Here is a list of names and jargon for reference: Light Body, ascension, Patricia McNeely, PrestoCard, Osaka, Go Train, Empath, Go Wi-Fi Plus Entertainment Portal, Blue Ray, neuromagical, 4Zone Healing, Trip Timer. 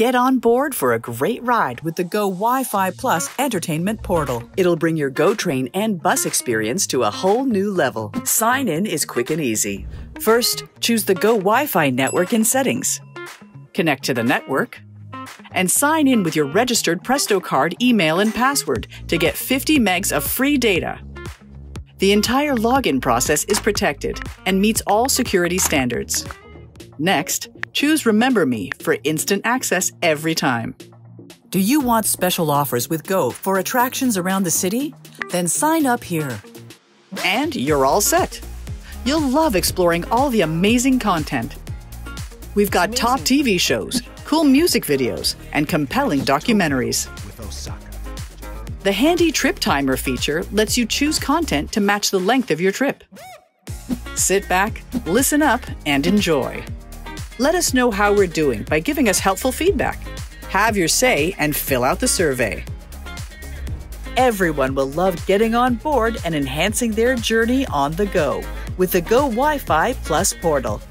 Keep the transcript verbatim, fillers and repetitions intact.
Get on board for a great ride with the Go Wi-Fi Plus Entertainment Portal. It'll bring your Go Train and bus experience to a whole new level. Sign in is quick and easy. First, choose the Go Wi-Fi network in Settings. Connect to the network. And sign in with your registered PrestoCard email and password to get fifty megs of free data. The entire login process is protected and meets all security standards. Next, choose Remember Me for instant access every time. Do you want special offers with Go for attractions around the city? Then sign up here. And you're all set. You'll love exploring all the amazing content. We've got amazing top T V shows, cool music videos, and compelling documentaries. With Osaka. The handy Trip Timer feature lets you choose content to match the length of your trip. Sit back, listen up, and enjoy. Let us know how we're doing by giving us helpful feedback. Have your say and fill out the survey. Everyone will love getting on board and enhancing their journey on the go with the Go Wi-Fi Plus Portal.